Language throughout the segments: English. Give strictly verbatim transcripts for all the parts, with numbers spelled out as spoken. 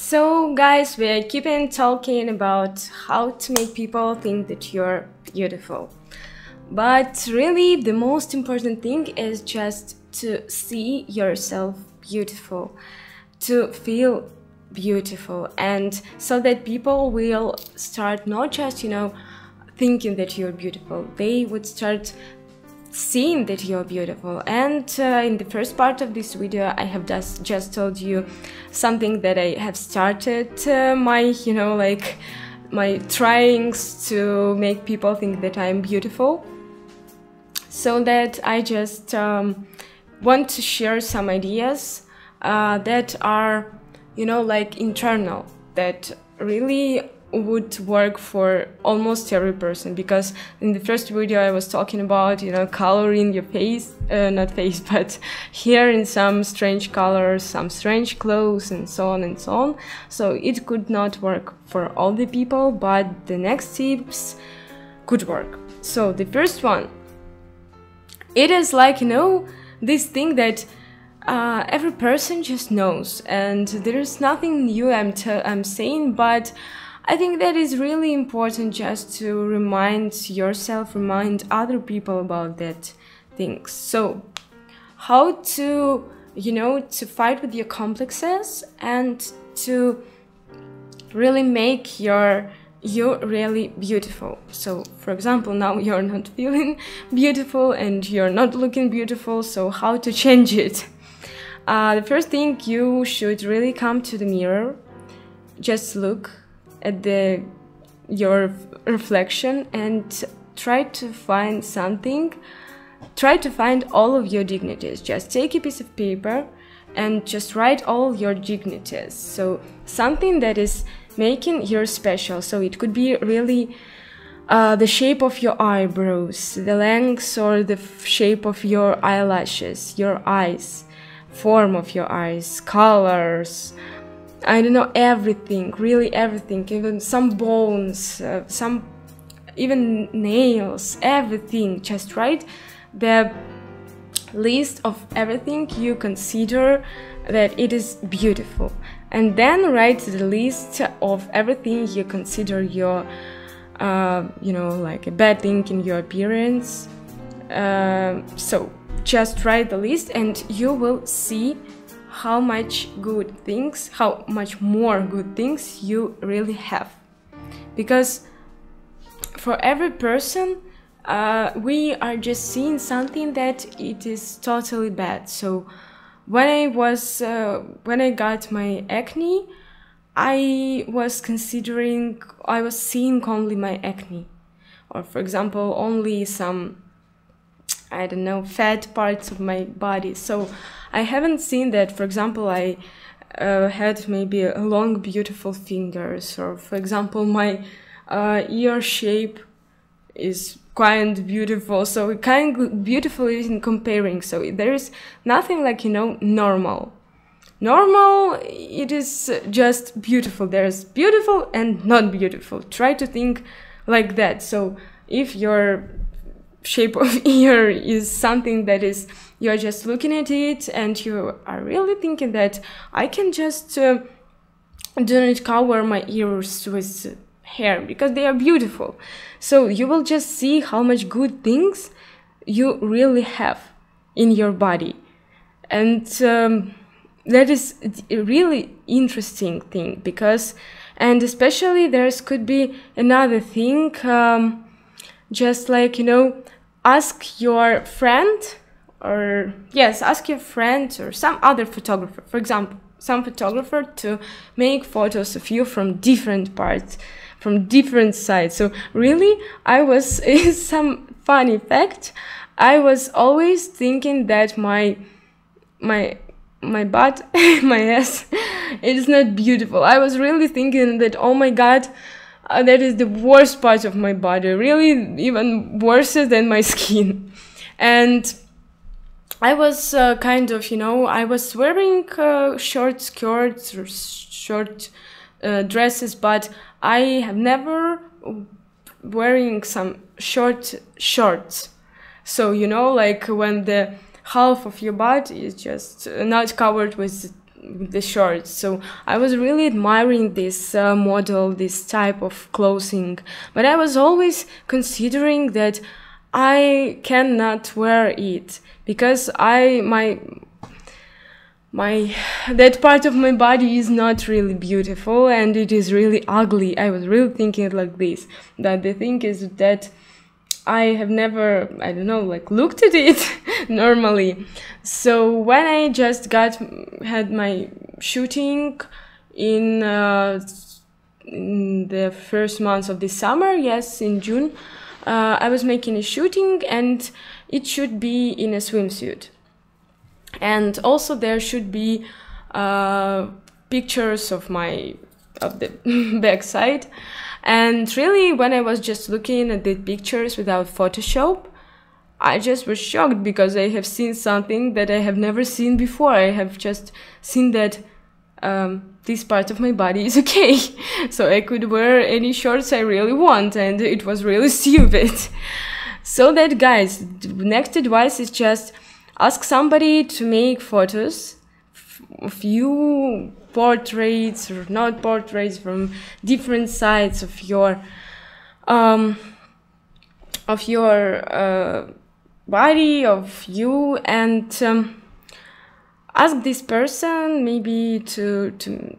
So guys, we're keeping talking about how to make people think that you're beautiful. But really the most important thing is just to see yourself beautiful, to feel beautiful, and so that people will start not just, you know, thinking that you're beautiful, they would start seeing that you're beautiful. And uh, in the first part of this video I have just just told you something that I have started uh, my you know like my tryings to make people think that I'm beautiful, so that I just um, want to share some ideas uh, that are you know like internal, that really would work for almost every person. Because in the first video I was talking about you know coloring your face, uh, not face but hair in some strange colors, some strange clothes, and so on and so on. So it could not work for all the people, but the next tips could work. So the first one, it is like you know this thing that Uh, every person just knows, and there is nothing new I'm, I'm saying, but I think that is really important just to remind yourself, remind other people about that things. So how to, you know, to fight with your complexes and to really make your you're really beautiful. So for example, now you're not feeling beautiful and you're not looking beautiful, so how to change it? Uh, the first thing, you should really come to the mirror, just look at the your reflection and try to find something, try to find all of your dignities. Just take a piece of paper and just write all your dignities, so something that is making you special. So it could be really uh, the shape of your eyebrows, the length or the shape of your eyelashes, your eyes, form of your eyes, colors, I don't know, everything, really everything, even some bones, uh, some even nails, everything. Just write the list of everything you consider that it is beautiful, and then write the list of everything you consider your uh, you know like a bad thing in your appearance. Uh, so just write the list and you will see how much good things, how much more good things you really have. Because for every person uh, we are just seeing something that it is totally bad. So When I was, uh, when I got my acne, I was considering, I was seeing only my acne, or for example, only some, I don't know, fat parts of my body. So I haven't seen that, for example, I uh, had maybe long, beautiful fingers, or for example, my uh, ear shape is quite beautiful. So kind of beautiful is in comparing. So there is nothing like you know normal. Normal, it is just beautiful. There is beautiful and not beautiful. Try to think like that. So if your shape of ear is something that is, you're just looking at it and you are really thinking that I can just uh, do not cover my ears with hair because they are beautiful. So you will just see how much good things you really have in your body, and um, that is a really interesting thing. Because, and especially there's could be another thing, um, just like you know ask your friend, or yes ask your friend or some other photographer, for example some photographer, to make photos of you from different parts, from different sides. So really, I was, some funny fact, I was always thinking that my my my butt, my ass, it is not beautiful. I was really thinking that, oh my god, uh, that is the worst part of my body, really even worse than my skin. And I was uh, kind of, you know, I was wearing uh, short skirts or short uh, dresses, but I have never wearing some short shorts. So, you know, like when the half of your body is just not covered with the shirts. So I was really admiring this uh, model, this type of clothing, but I was always considering that I cannot wear it because I my my that part of my body is not really beautiful and it is really ugly. I was really thinking it like this, that the thing is that I have never, I don't know, like looked at it normally. So when I just got, had my shooting in, uh, in the first months of this summer, yes, in June, uh, I was making a shooting and it should be in a swimsuit. And also there should be uh, pictures of my, of the backside. And really, when I was just looking at the pictures without Photoshop, I just was shocked because I have seen something that I have never seen before. I have just seen that um, this part of my body is okay. So I could wear any shorts I really want, and it was really stupid. So that, guys, the next advice is just ask somebody to make photos of you, portraits or not portraits, from different sides of your um, of your uh, body, of you, and um, ask this person maybe to to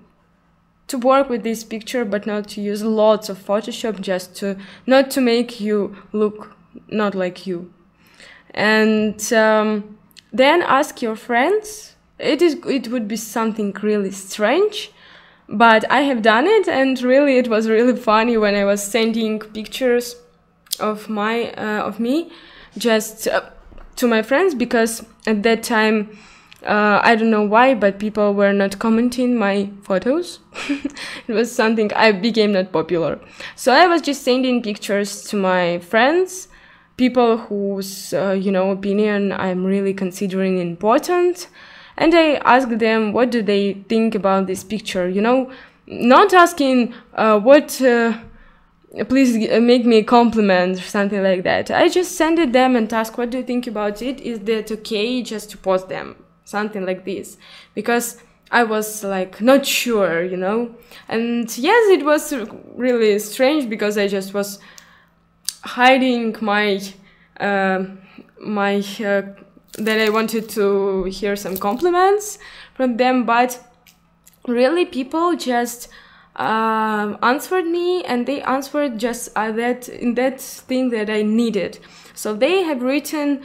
to work with this picture, but not to use lots of Photoshop, just to not to make you look not like you. And um, then ask your friends. It is, it would be something really strange, but I have done it, and really it was really funny when I was sending pictures of my uh, of me just uh, to my friends, because at that time uh, I don't know why, but people were not commenting my photos. It was something, I became not popular. So I was just sending pictures to my friends, people whose uh, you know, opinion I'm really considering important. And I asked them what do they think about this picture, you know, not asking uh, what, uh, please make me a compliment or something like that. I just sent it them and asked what do you think about it, is that okay just to post them, something like this, because I was like not sure, you know. And yes, it was really strange because I just was hiding my, uh, my, uh, that I wanted to hear some compliments from them, but really people just uh, answered me, and they answered just uh, that in that thing that I needed. So they have written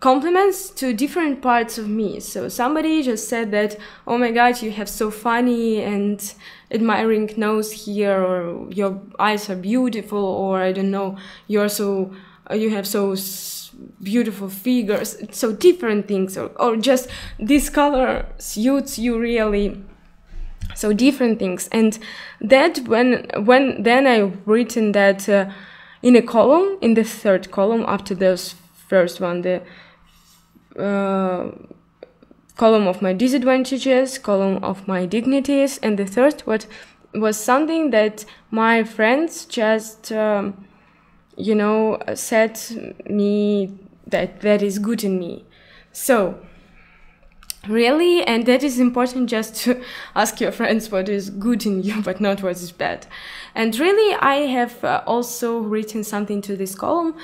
compliments to different parts of me. So somebody just said that, oh my god, you have so funny and admiring nose here, or your eyes are beautiful, or I don't know, you're so, you have so beautiful figures, so different things, or, or just this color suits you really, so different things. And that when when then I've written that uh, in a column, in the third column after this first one, the uh, column of my disadvantages, column of my dignities, and the third what was something that my friends just um, you know, said me that that is good in me. So really, and that is important, just to ask your friends what is good in you, but not what is bad. And really, I have uh, also written something to this column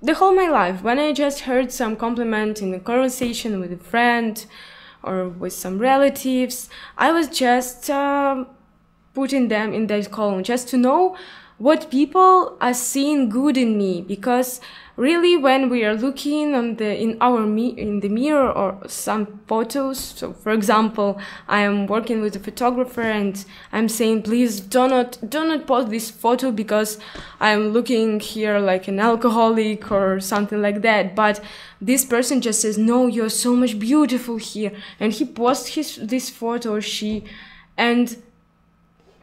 the whole my life. When I just heard some compliment in a conversation with a friend or with some relatives, I was just uh, putting them in that column, just to know what people are seeing good in me, because really when we are looking on the in our me in the mirror or some photos, so for example I am working with a photographer and I'm saying please do not do not post this photo because I'm looking here like an alcoholic or something like that, but this person just says no, you're so much beautiful here, and he posts his this photo or she, and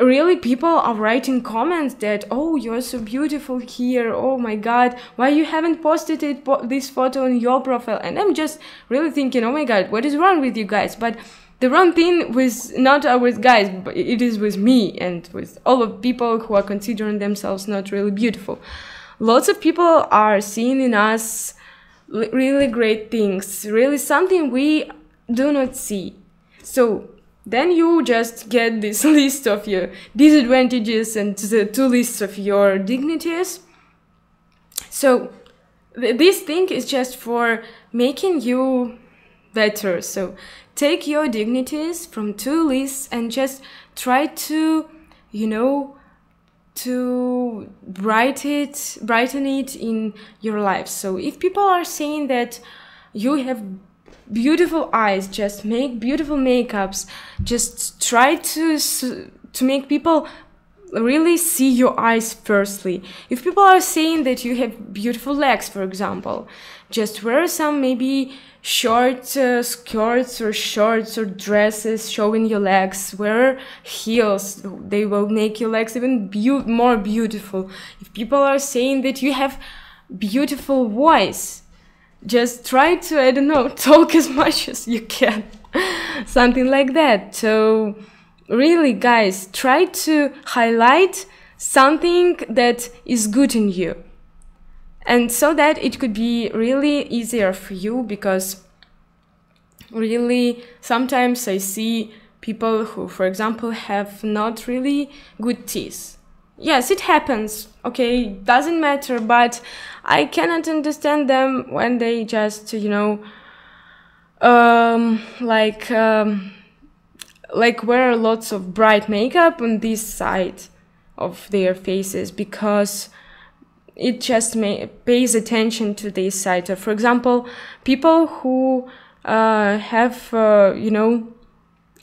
really people are writing comments that, oh, you're so beautiful here, oh my god, why you haven't posted it, po this photo on your profile. And I'm just really thinking, oh my god, what is wrong with you guys? But the wrong thing with not with guys, but it is with me and with all of people who are considering themselves not really beautiful. Lots of people are seeing in us really great things, really something we do not see. So Then you just get this list of your disadvantages and the two lists of your dignities. So th this thing is just for making you better. So take your dignities from two lists and just try to, you know, to brighten it, brighten it in your life. So if people are saying that you have beautiful eyes, just make beautiful makeups, just try to to make people really see your eyes firstly. If people are saying that you have beautiful legs, for example, just wear some maybe short uh, skirts or shorts or dresses showing your legs. Wear heels, they will make your legs even be more beautiful. If people are saying that you have beautiful voice, just try to, I don't know, talk as much as you can. Something like that. So really, guys, try to highlight something that is good in you. And so that it could be really easier for you, because really sometimes I see people who, for example, have not really good teeth. Yes, it happens, okay, doesn't matter, but I cannot understand them when they just, you know, um, like, um, like wear lots of bright makeup on this side of their faces, because it just may, pays attention to this side. For example, people who uh, have, uh, you know,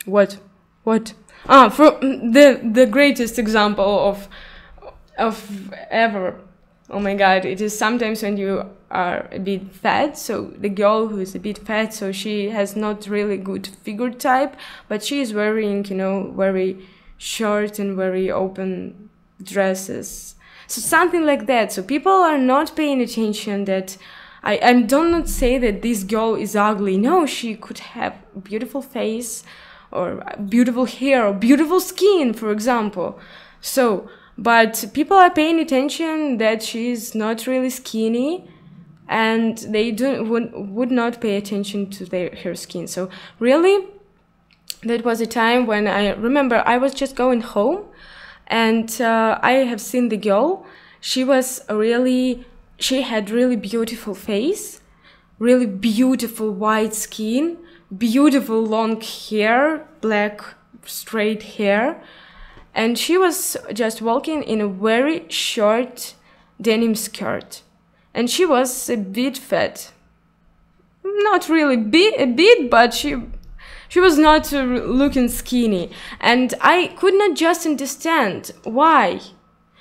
what, what? Ah, for the the greatest example of of ever. Oh my God! It is sometimes when you are a bit fat. So the girl who is a bit fat, so she has not really good figure type, but she is wearing, you know, very short and very open dresses. So something like that. So people are not paying attention that. I I don't not say that this girl is ugly. No, she could have a beautiful face, or beautiful hair, or beautiful skin, for example. So, but people are paying attention that she's not really skinny, and they don't would, would not pay attention to their her skin. So really, that was a time when I remember I was just going home, and uh, I have seen the girl. She was really, she had really beautiful face, really beautiful white skin, beautiful long hair, black straight hair, and she was just walking in a very short denim skirt, and she was a bit fat, not really big, a bit, but she she was not uh, looking skinny, and I could not just understand why.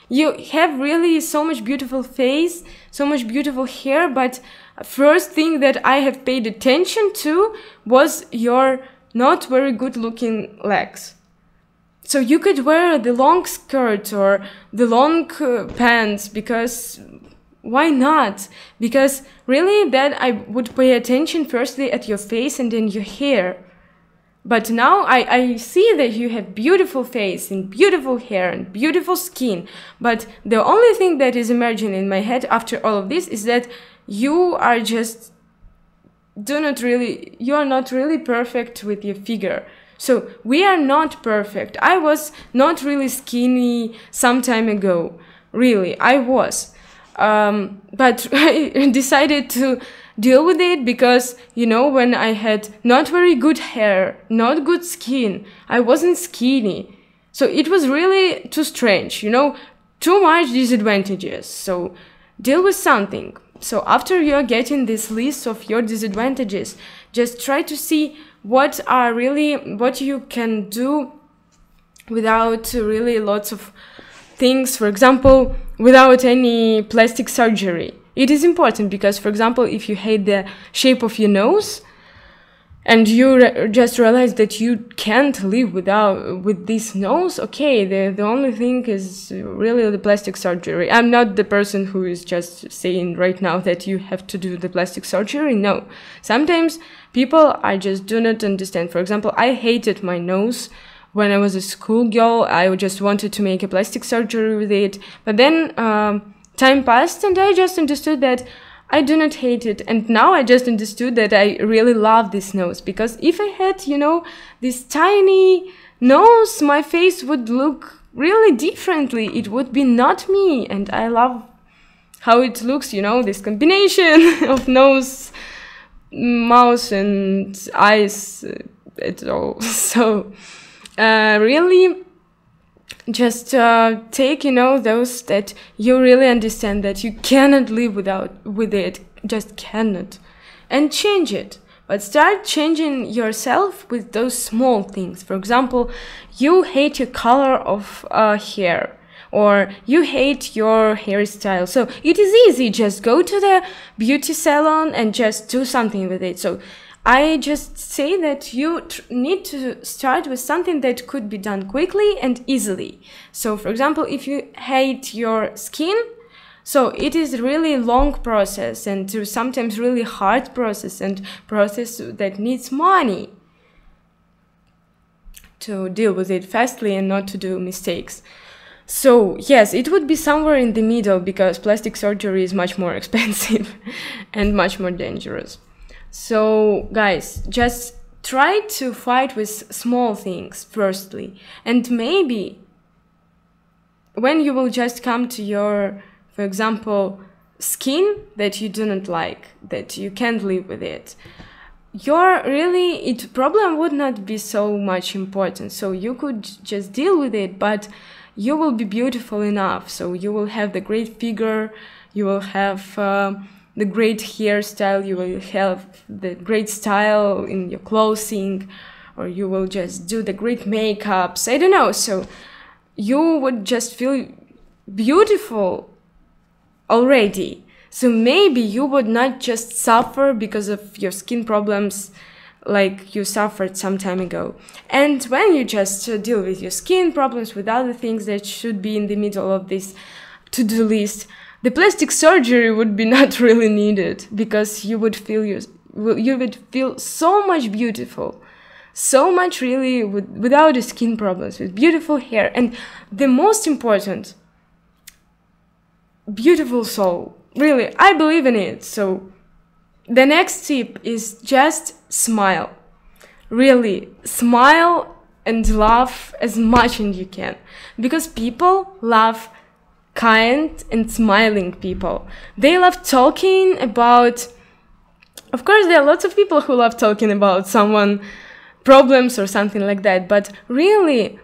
You have really so much beautiful face, so much beautiful hair, but first thing that I have paid attention to was your not very good looking legs. So you could wear the long skirt or the long uh, pants, because why not? Because really then I would pay attention firstly at your face and then your hair. But now I, I see that you have beautiful face and beautiful hair and beautiful skin. But the only thing that is emerging in my head after all of this is that you are just do not really, you are not really perfect with your figure. So we are not perfect. I was not really skinny some time ago. Really, I was. Um, but I decided to deal with it because, you know, when I had not very good hair, not good skin, I wasn't skinny. So it was really too strange, you know, too much disadvantages. So deal with something. So after you're getting this list of your disadvantages, just try to see what are really, what you can do without really lots of things, for example, without any plastic surgery. It is important because, for example, if you hate the shape of your nose and you re just realize that you can't live without with this nose, okay, the, the only thing is really the plastic surgery. I'm not the person who is just saying right now that you have to do the plastic surgery. No, sometimes people, I just do not understand. For example, I hated my nose. When I was a schoolgirl, I just wanted to make a plastic surgery with it. But then um, time passed and I just understood that I do not hate it, and now I just understood that I really love this nose, because if I had, you know, this tiny nose, my face would look really differently. It would be not me, and I love how it looks, you know, this combination of nose, mouth and eyes at all. So uh, really just uh, take, you know, those that you really understand that you cannot live without with it, just cannot, and change it. But start changing yourself with those small things. For example, you hate your color of uh, hair, or you hate your hairstyle. So it is easy, just go to the beauty salon and just do something with it. So I just say that you tr need to start with something that could be done quickly and easily. So, for example, if you hate your skin, so it is really long process and sometimes really hard process, and process that needs money to deal with it fastly and not to do mistakes. So, yes, it would be somewhere in the middle, because plastic surgery is much more expensive and much more dangerous. So, guys, just try to fight with small things firstly, and maybe when you will just come to your, for example, skin that you do not like, that you can't live with it, your really it problem would not be so much important. So you could just deal with it, but you will be beautiful enough. So you will have the great figure, you will have uh, the great hairstyle, you will have the great style in your clothing, or you will just do the great makeups, I don't know. So you would just feel beautiful already. So maybe you would not just suffer because of your skin problems like you suffered some time ago. And when you just uh, deal with your skin problems, with other things that should be in the middle of this to-do list, the plastic surgery would be not really needed, because you would feel you, you would feel so much beautiful, so much really with, without skin problems, with beautiful hair, and the most important, beautiful soul. Really, I believe in it. So the next tip is just smile. Really, smile and laugh as much as you can, because people love kind and smiling people. They love talking about, of course, there are lots of people who love talking about someone's problems or something like that, but really,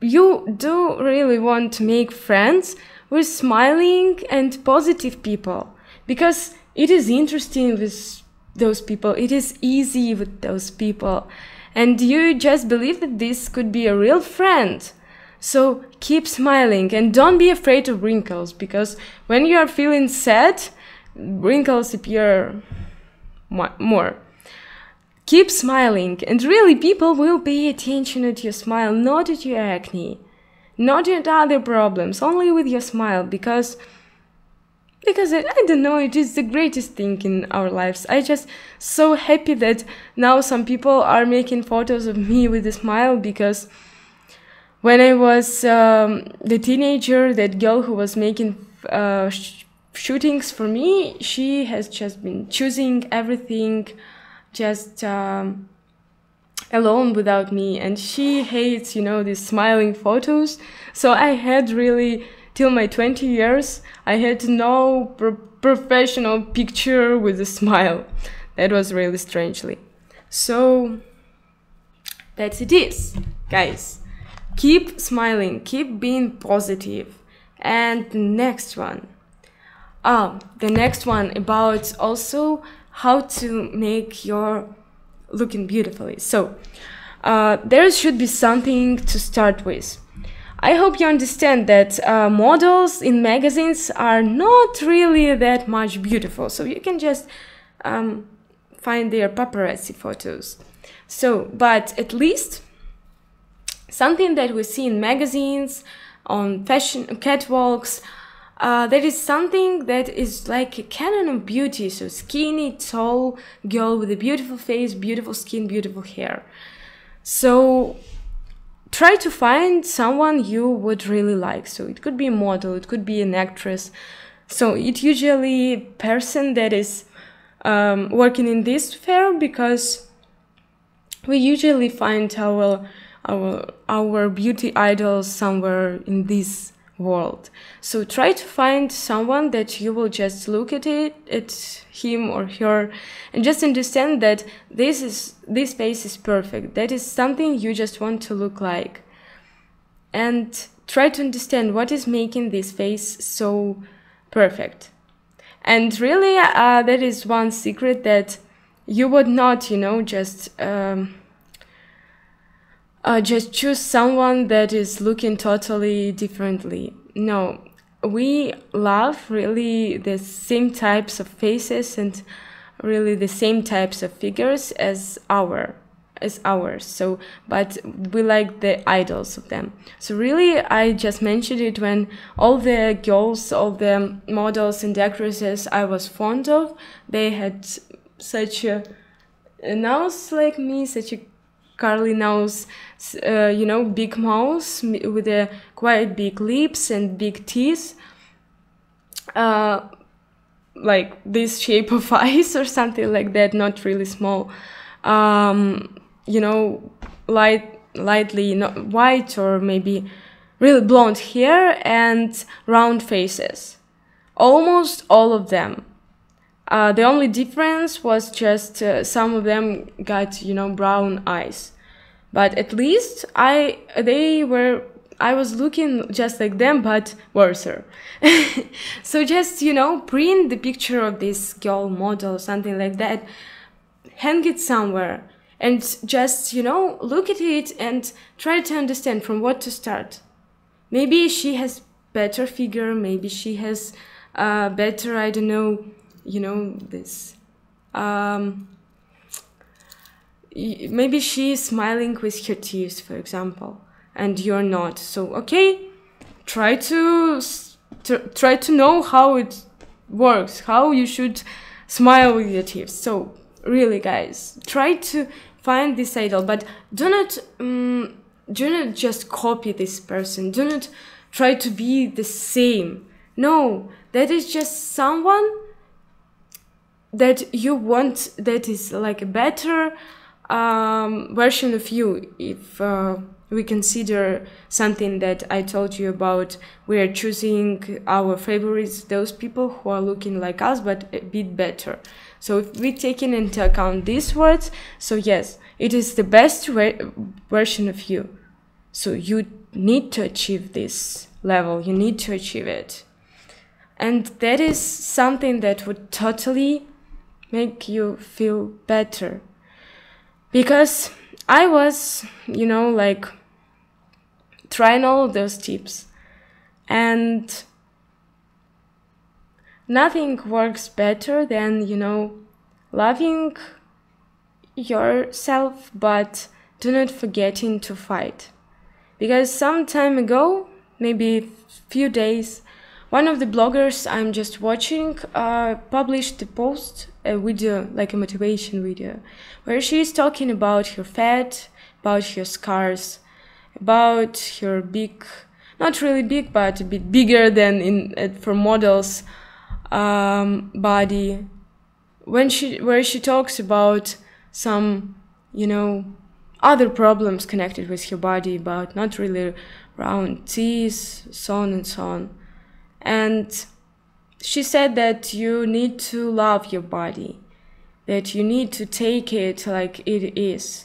you do really want to make friends with smiling and positive people, because it is interesting with those people, it is easy with those people, and you just believe that this could be a real friend. So keep smiling and don't be afraid of wrinkles, because when you are feeling sad, wrinkles appear more. Keep smiling, and really people will pay attention at your smile, not at your acne, not at other problems, only with your smile, because Because I, I don't know, it is the greatest thing in our lives. I just so happy that now some people are making photos of me with a smile, because when I was um, the teenager, that girl who was making uh, sh shootings for me, she has just been choosing everything just um, alone without me, and she hates, you know, these smiling photos. So I had really, till my twenty years, I had no pro professional picture with a smile. That was really strangely. So that's it is, guys. Keep smiling, keep being positive. And the next one. Ah, the next one about also how to make your looking beautifully. So uh, there should be something to start with. I hope you understand that uh, models in magazines are not really that much beautiful, so you can just um, find their paparazzi photos. So, but at least something that we see in magazines, on fashion catwalks, uh, that is something that is like a canon of beauty, so skinny, tall girl with a beautiful face, beautiful skin, beautiful hair. So try to find someone you would really like. So it could be a model, it could be an actress, So it usually person that is um, working in this sphere, because we usually find our our our beauty idols somewhere in this world. So try to find someone that you will just look at it at him or her and just understand that this is this space is perfect. That is something you just want to look like. And try to understand what is making this face so perfect. And really, uh, that is one secret that you would not, you know, just um, uh, just choose someone that is looking totally differently. No, we love really the same types of faces and really the same types of figures as our. Is ours, so but we like the idols of them. So really, I just mentioned it when all the girls, all the models and actresses I was fond of, they had such a, a nose like me, such a curly nose, uh, you know, big mouth with a quite big lips and big teeth, uh, like this shape of eyes or something like that, not really small. Um, you know, light, lightly not white or maybe really blonde hair and round faces. Almost all of them. Uh, the only difference was just uh, some of them got, you know, brown eyes. But at least I, they were, I was looking just like them, but worser. So just, you know, print the picture of this girl model or something like that. Hang it somewhere and just, you know, look at it and try to understand from what to start. Maybe she has better figure, maybe she has uh, better, I don't know, you know, this. Um, maybe she is smiling with her tears, for example, and you're not. So, okay, try to, try to know how it works, how you should smile with your tears. So, really, guys, try to find this idol, but do not um, do not just copy this person. Do not try to be the same. No, that is just someone that you want, that is like a better um, version of you. If uh, we consider something that I told you about, we are choosing our favorites, those people who are looking like us but a bit better. So if we take into account these words, so yes, it is the best version of you. So you need to achieve this level, you need to achieve it. And that is something that would totally make you feel better. Because I was, you know, like trying all of those tips and nothing works better than, you know, loving yourself, but do not forgetting to fight. Because some time ago, maybe a few days, one of the bloggers I'm just watching uh, published a post, a video, like a motivation video, where she's talking about her fat, about her scars, about her big, not really big, but a bit bigger than in uh, for models, um body, when she where she talks about some, you know, other problems connected with her body, about not really round teeth, so on and so on. And she said that you need to love your body, that you need to take it like it is.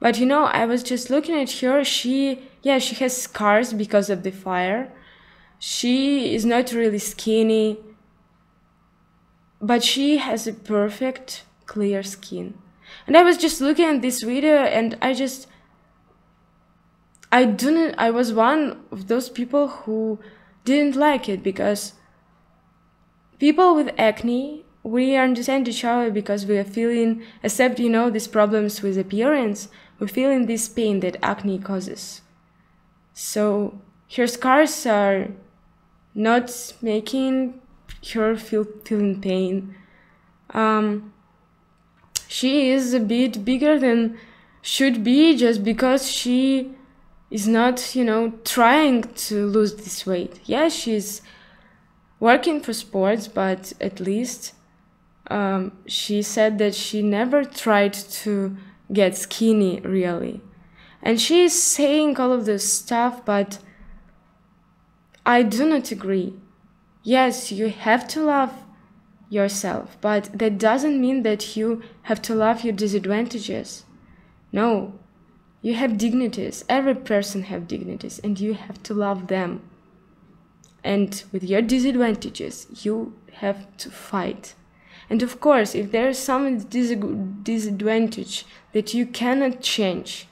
But you know, I was just looking at her, she yeah she has scars because of the fire, she is not really skinny, but she has a perfect clear skin. And I was just looking at this video and I just, I didn't, I was one of those people who didn't like it, because people with acne, we understand each other because we are feeling, except, you know, these problems with appearance, we're feeling this pain that acne causes. So her scars are not making her feel feeling pain. Um, she is a bit bigger than should be just because she is not, you know, trying to lose this weight. Yeah, she's working for sports, but at least um, she said that she never tried to get skinny, really. And she is saying all of this stuff, but I do not agree. Yes, you have to love yourself, but that doesn't mean that you have to love your disadvantages. No, you have dignities. Every person has dignities, and you have to love them. And with your disadvantages, you have to fight. And of course, if there is some disadvantage that you cannot change,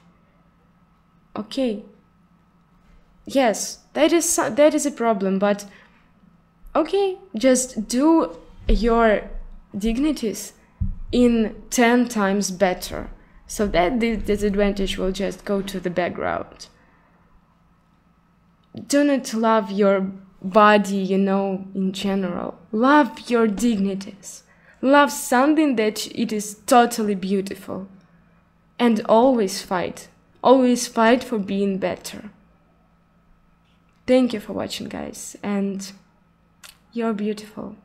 okay, yes, that is, that is a problem, but okay, just do your dignities in ten times better, so that the disadvantage will just go to the background. Do not love your body, you know, in general. Love your dignities. Love something that it is totally beautiful. And always fight. Always fight for being better. Thank you for watching, guys, and you're beautiful.